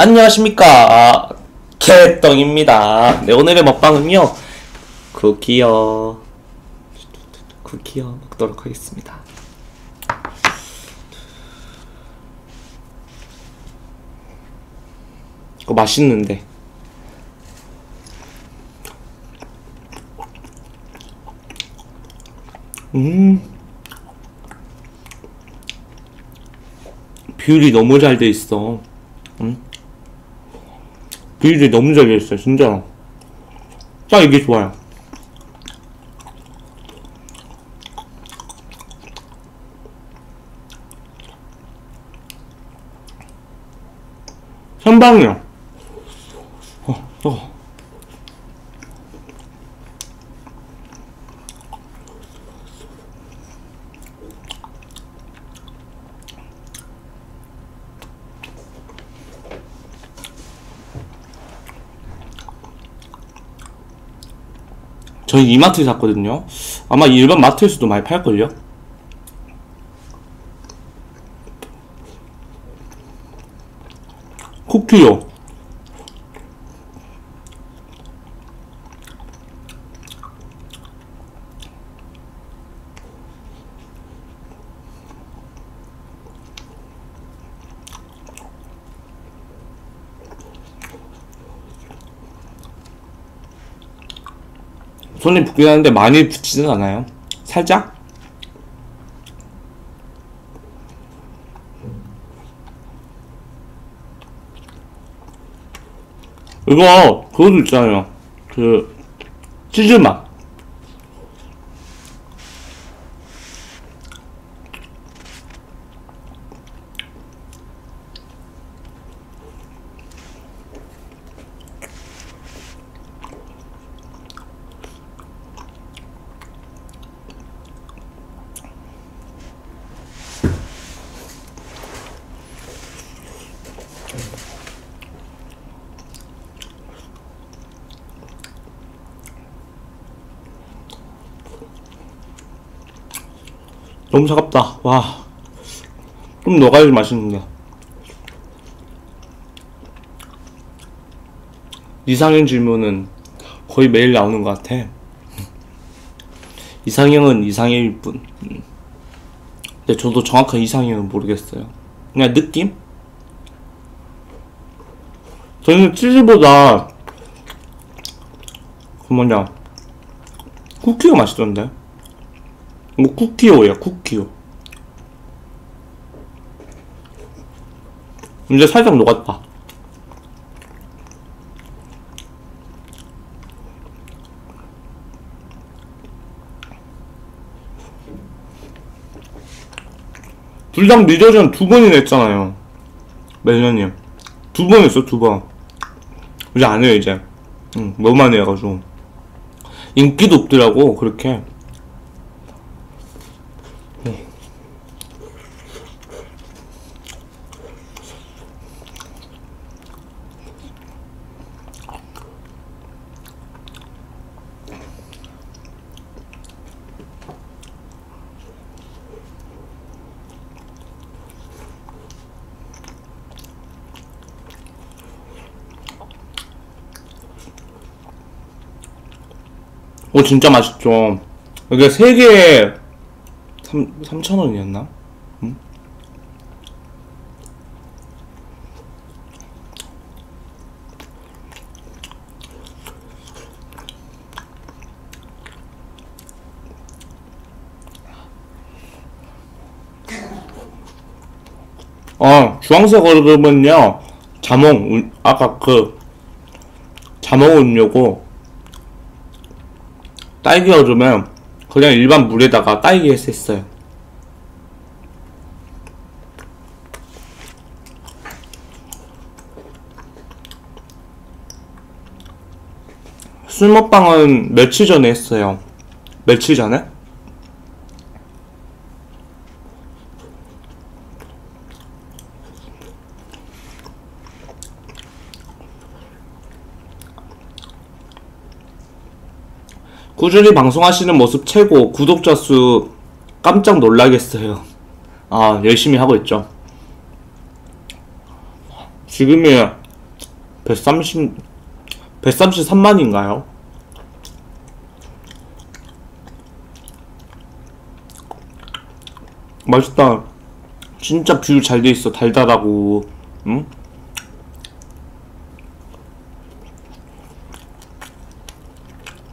안녕하십니까, 개떵입니다. 네, 오늘의 먹방은요, 쿠키오 먹도록 하겠습니다. 이거 맛있는데. 비율이 너무 잘 돼 있어. 비율이 너무 잘 돼 있어, 진짜. 딱 이게 좋아요. 선방이야. 저희 이마트에 샀거든요. 아마 일반 마트에서도 많이 팔걸요? 쿠키요. 손에 붙긴 하는데 많이 붙지는 않아요. 살짝? 이거 그것도 있잖아요, 그 치즈맛. 너무 차갑다. 와, 좀 녹아야지 맛있는데. 이상형 질문은 거의 매일 나오는 것 같아. 이상형은 이상형일 뿐. 근데 저도 정확한 이상형은 모르겠어요. 그냥 느낌? 저는 치즈보다 그 뭐냐, 쿠키가 맛있던데. 뭐 쿠키오야, 쿠키오. 이제 살짝 녹았다. 불닭 미저전 2번이나 했잖아요. 매년이요. 2번 했어, 2번. 이제 안 해요, 이제. 너무 많이 해가지고. 인기도 없더라고, 그렇게. 오, 진짜 맛있죠. 이게 3개에 3,000원이었나? 응? 주황색 얼음은요, 아까 그 자몽 음료고, 딸기 얼음은 그냥 일반 물에다가 딸기 했어요. 술 먹방은 며칠 전에 했어요. 며칠 전에? 꾸준히 방송하시는 모습 최고. 구독자 수 깜짝 놀라겠어요. 아, 열심히 하고 있죠. 지금이 133만인가요? 맛있다. 진짜 비율 잘 돼 있어. 달달하고, 응?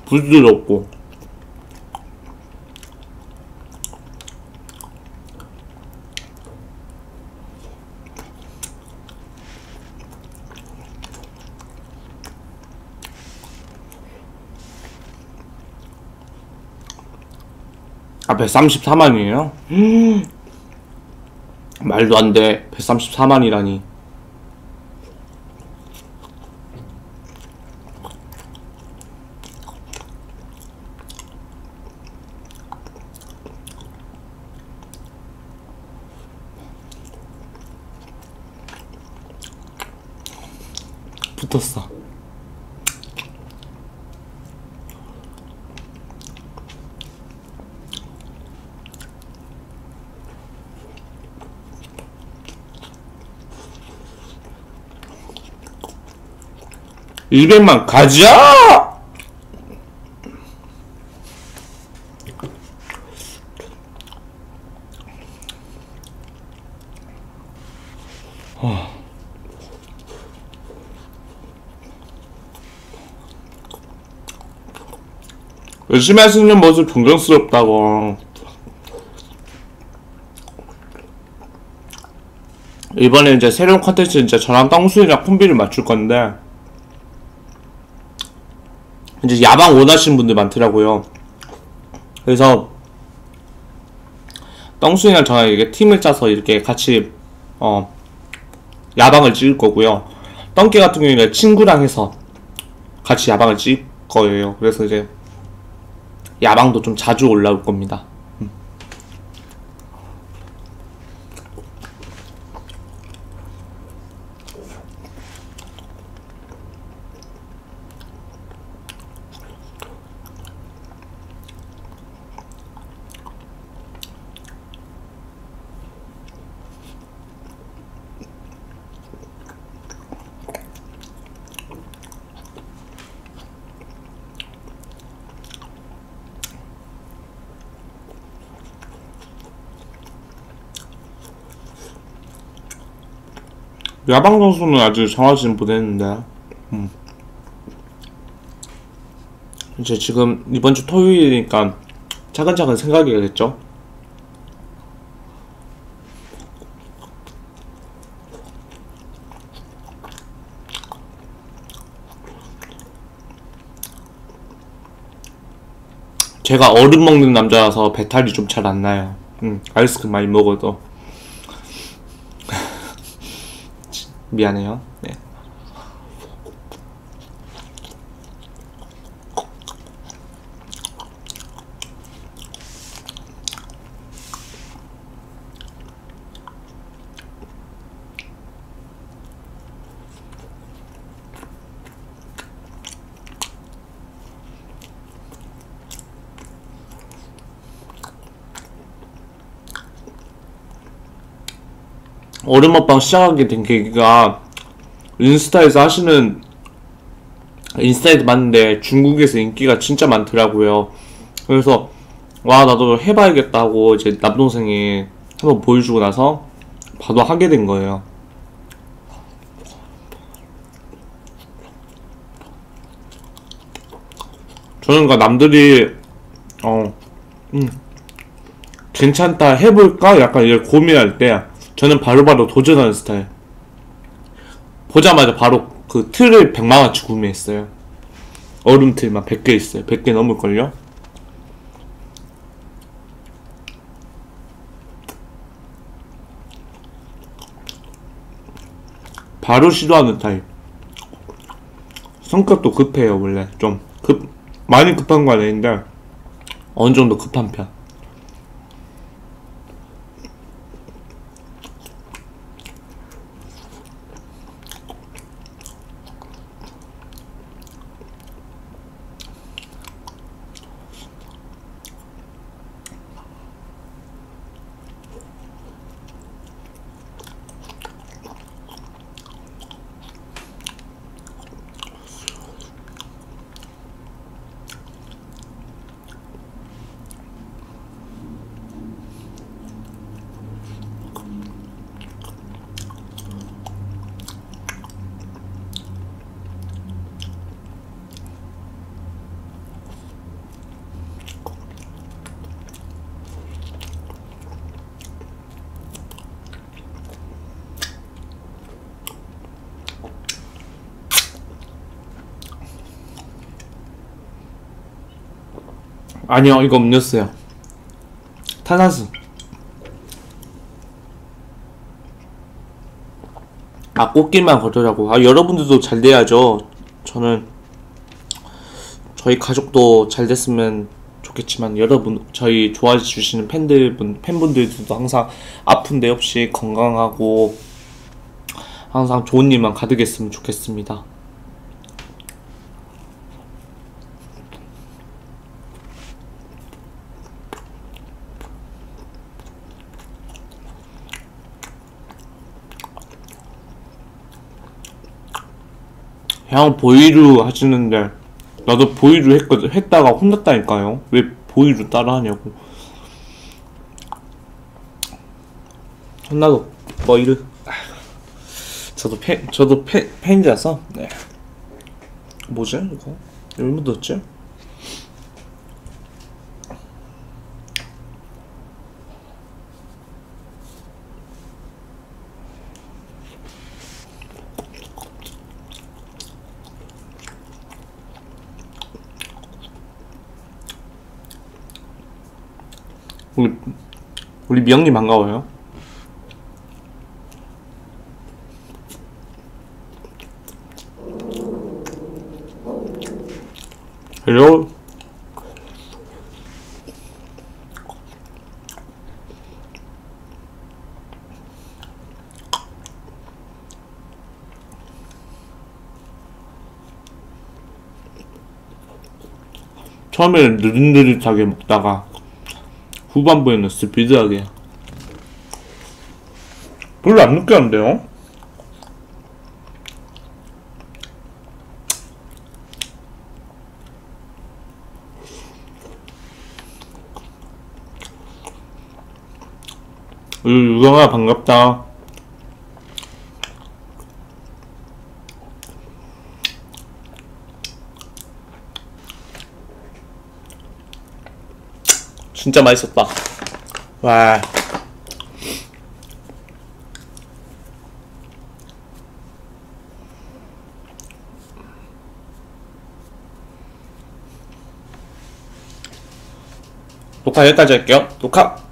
부드럽고. 아, 134만이에요? 말도 안 돼. 134만이라니. 붙었어. $200만 가자! 열심히 하시는 모습 존경스럽다고. 이번에 이제 새로운 컨텐츠 이제 저랑 떵순이랑 콤비를 맞출 건데, 이제 야방 원하시는 분들 많더라고요. 그래서 떵순이랑 저랑 이렇게 팀을 짜서 이렇게 같이 야방을 찍을 거고요. 떵개 같은 경우에는 친구랑 해서 같이 야방을 찍을 거예요. 그래서 이제 야방도 좀 자주 올라올 겁니다. 야방 선수는 아직 정하지는 못했는데, 이제 지금 이번 주 토요일이니까 차근차근 생각해야겠죠? 제가 얼음 먹는 남자라서 배탈이 좀 잘 안 나요. 아이스크림 많이 먹어도. 미안해요. 네. 얼음 먹방 시작하게 된 계기가, 인스타에서 하시는, 인스타에도 봤는데 중국에서 인기가 진짜 많더라고요. 그래서 와, 나도 해봐야겠다고 이제 남동생이 한번 보여주고 나서 바로 하게 된 거예요. 저는 그러니까 남들이 괜찮다, 해볼까? 약간 이렇게 고민할 때 저는 바로바로 도전하는 스타일. 보자마자 바로 그 틀을 100만원치 구매했어요. 얼음 틀만 100개 있어요. 100개 넘을걸요? 바로 시도하는 타입. 성격도 급해요. 원래 좀 많이 급한 건 아닌데 어느정도 급한 편. 아니요, 이거 음료수요. 탄산수. 아, 꽃길만 걸으라고. 아, 여러분들도 잘 돼야죠. 저는 저희 가족도 잘 됐으면 좋겠지만, 여러분, 저희 좋아해 주시는 팬분들도 항상 아픈 데 없이 건강하고 항상 좋은 일만 가득했으면 좋겠습니다. 형 보이루 하시는데 나도 보이루 했다가 혼났다니까요. 왜 보이루 따라하냐고. 혼나도 보이루. 저도 팬이라서. 네. 뭐지 이거? 왜 묻었지? 우리 미영님 반가워요. 헬로. 처음에는 느릿느릿하게 먹다가 후반부에는 스피드하게. 별로 안 느끼한데요? 유성아 반갑다. 진짜 맛있었다. 와. 녹화 여기까지 할게요. 녹화!